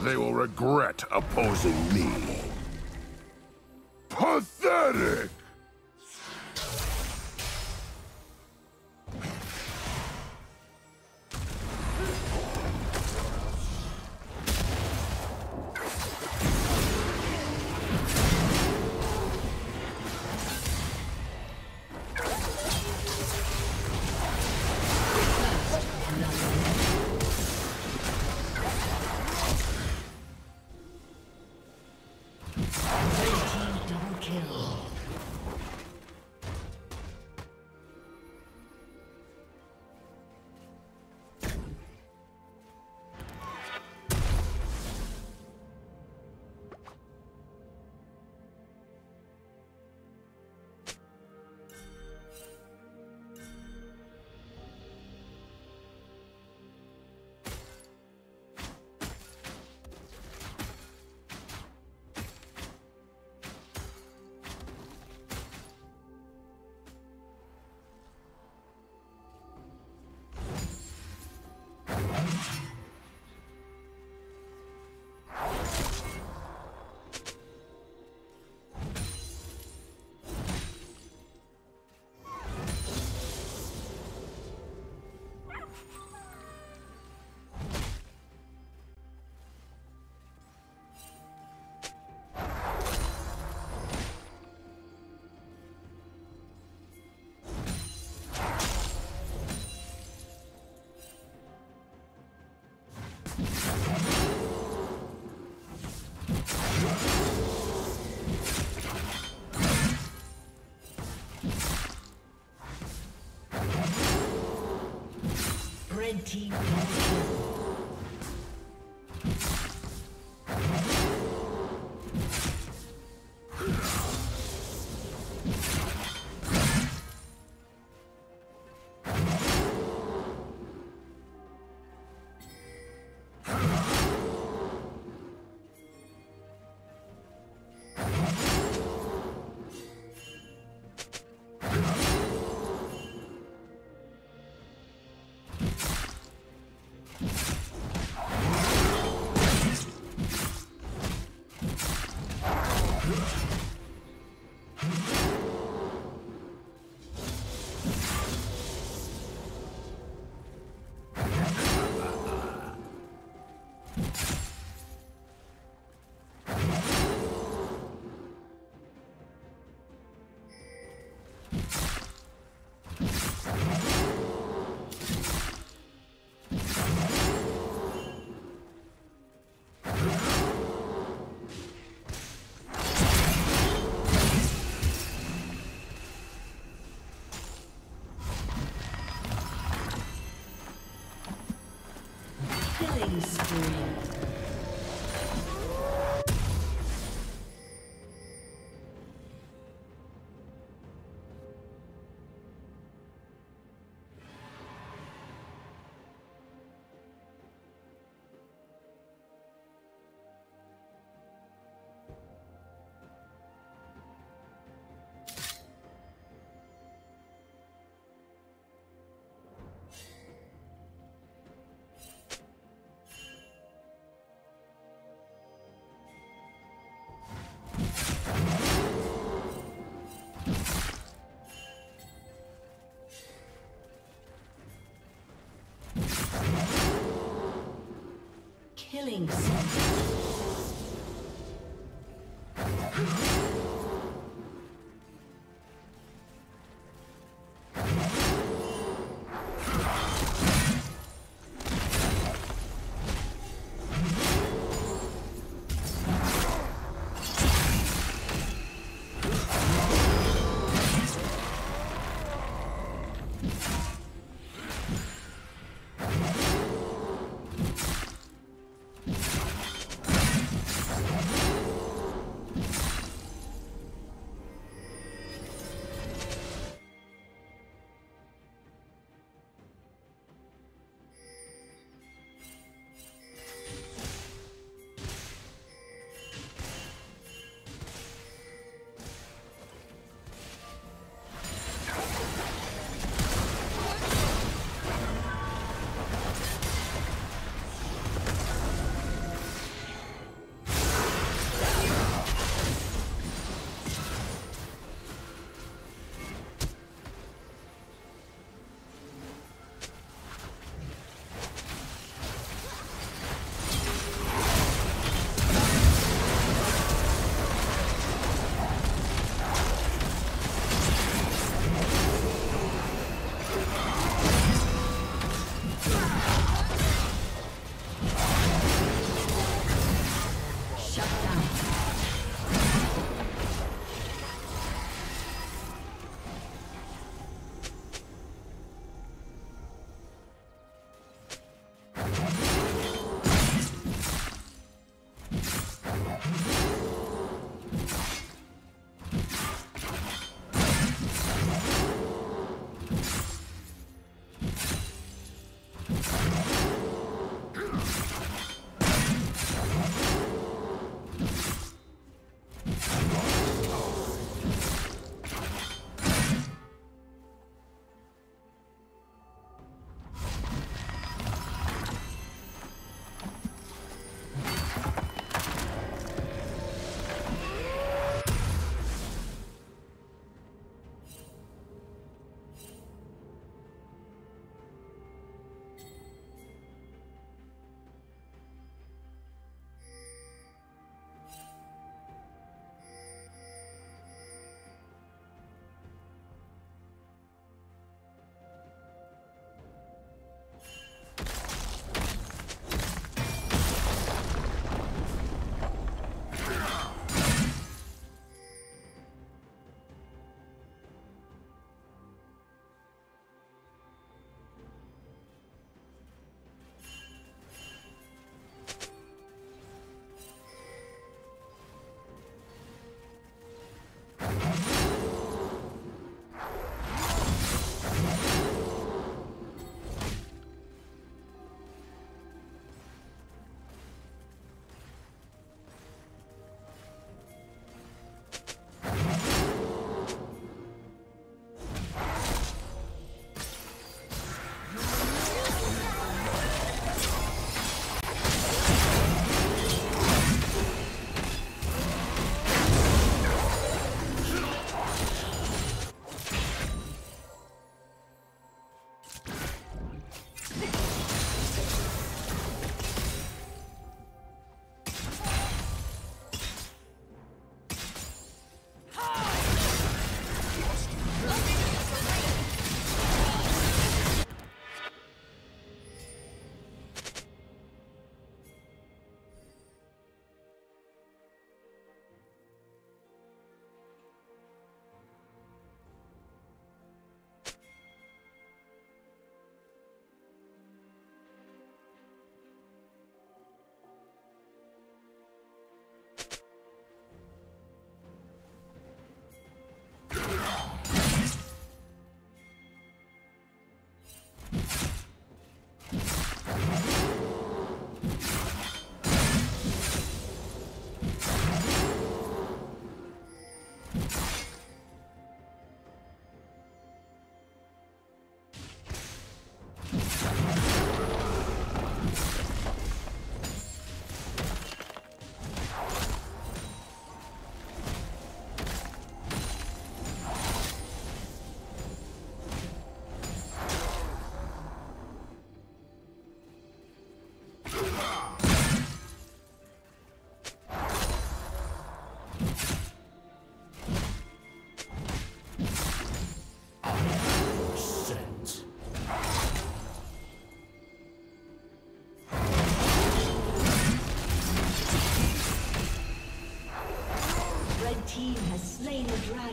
They will regret opposing me. Pathetic! Red team killing someone.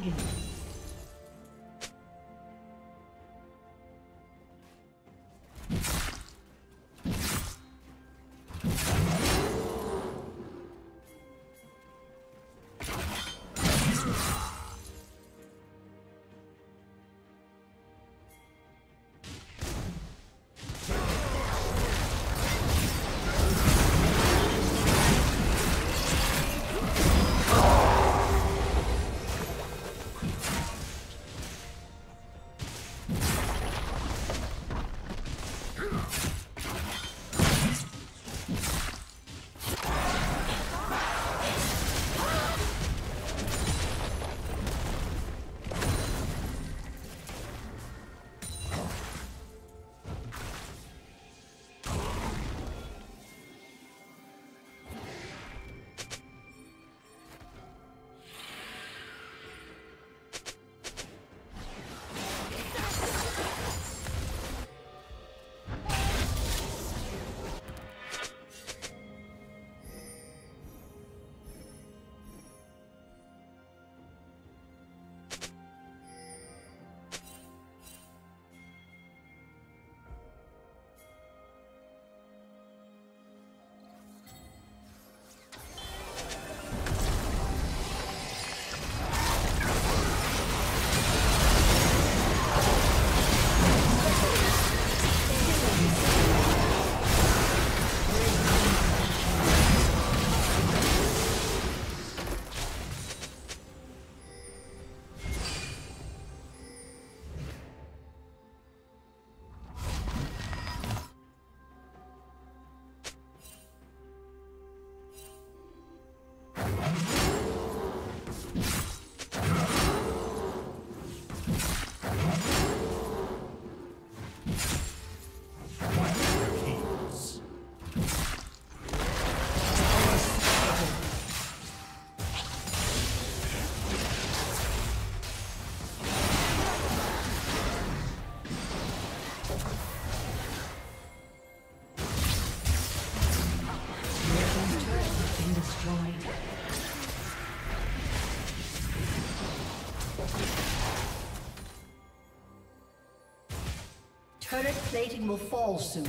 Dragon. Turret plating will fall soon.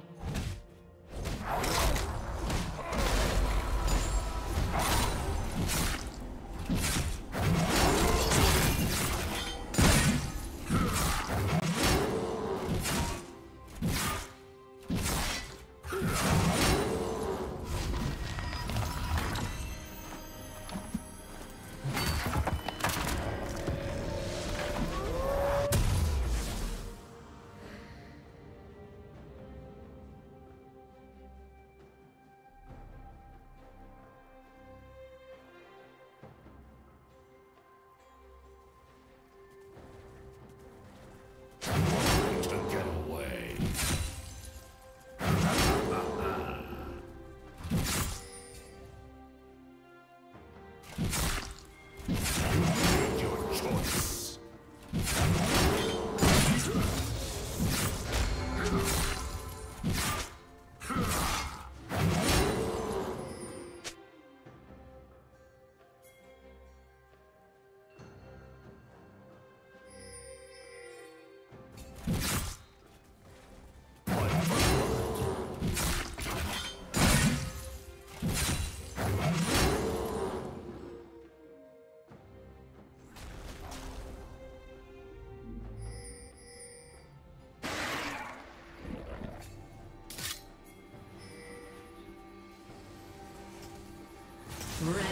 Blue team's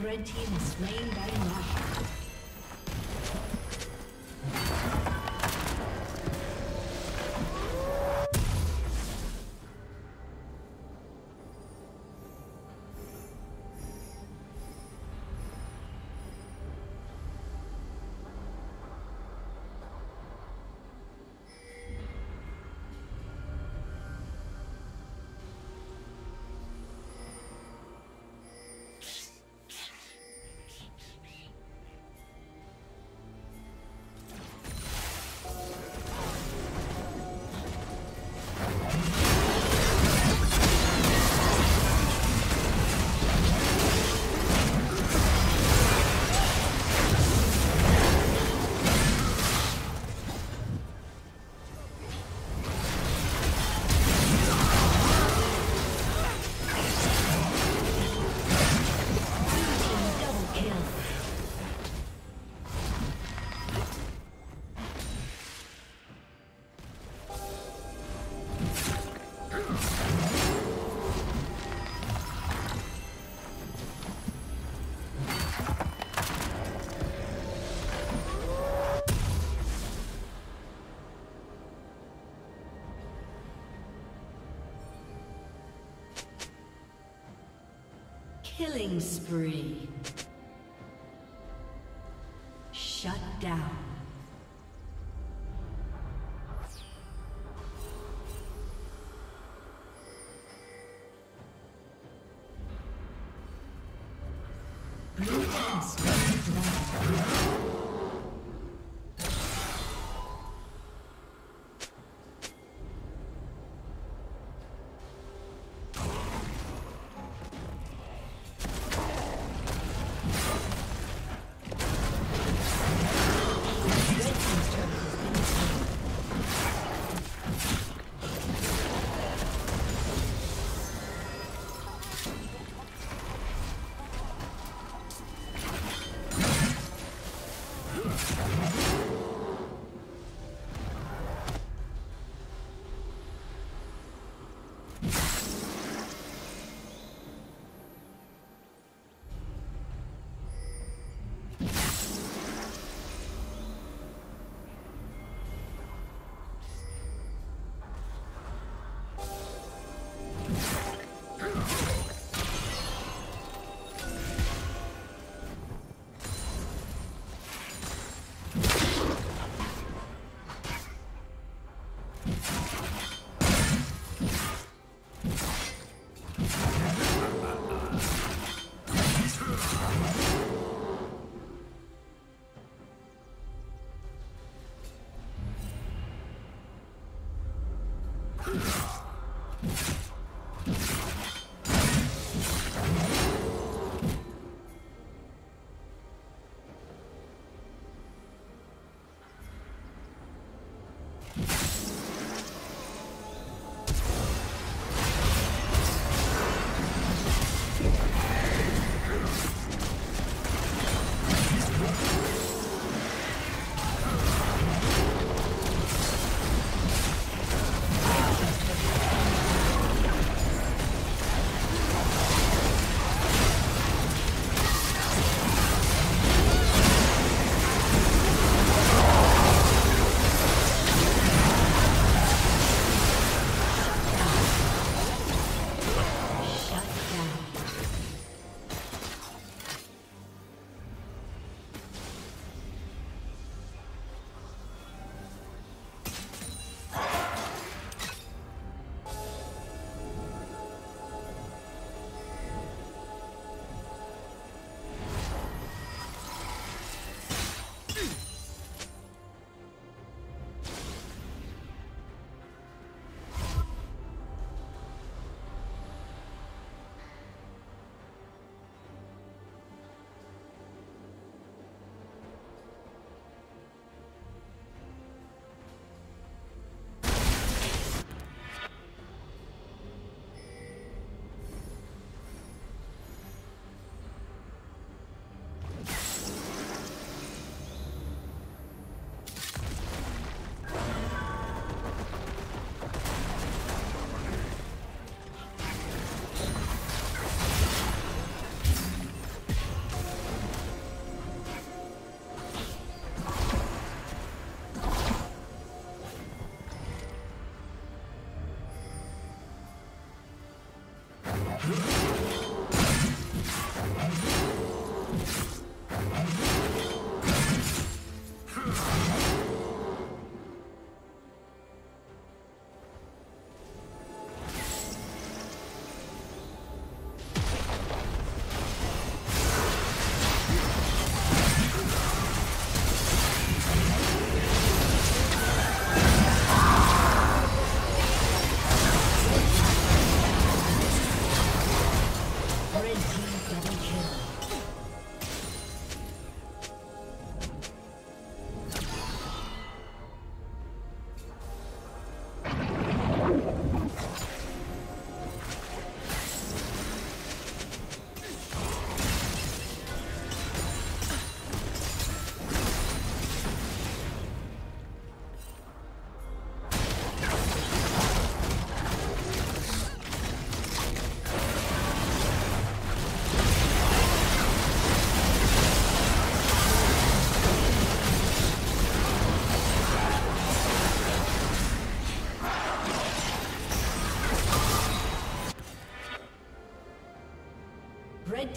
Red team is slain by Marshall. Killing spree. Shut down. Red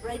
The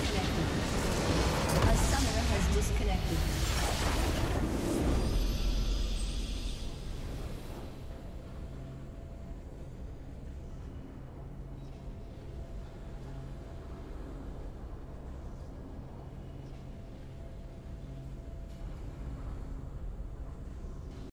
disconnected. A summoner has disconnected.